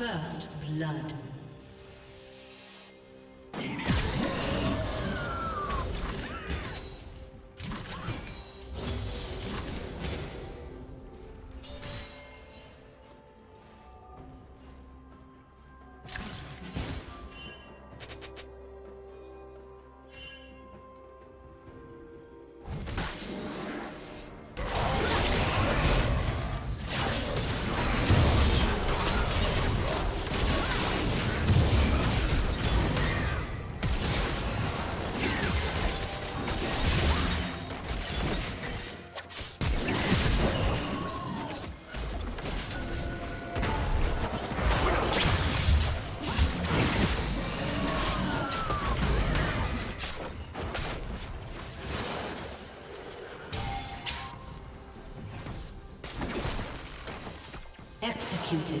First blood. Executed.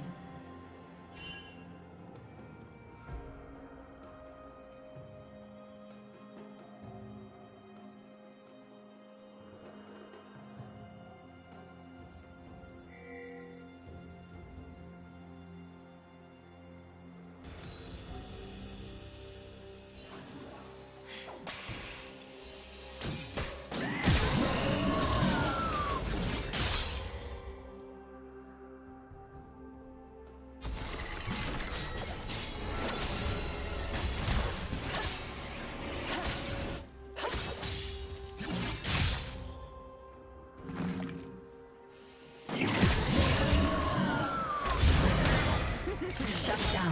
Shut down.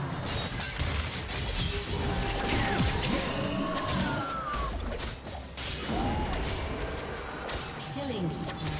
Killing spree.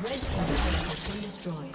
Red team has been destroyed.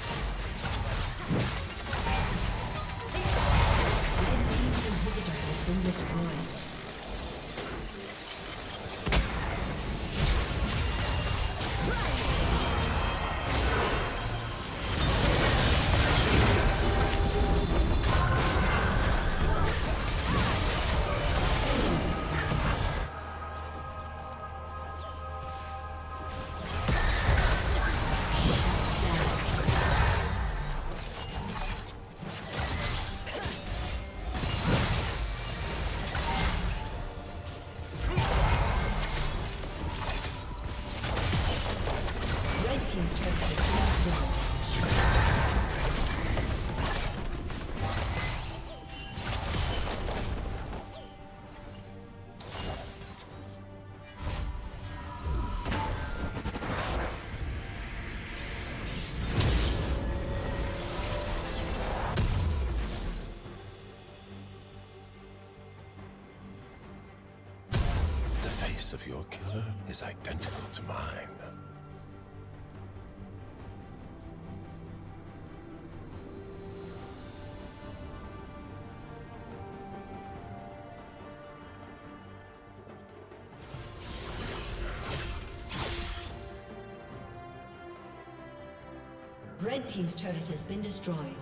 Red team's inhibitor has been destroyed. Of your killer is identical to mine. Red Team's turret has been destroyed.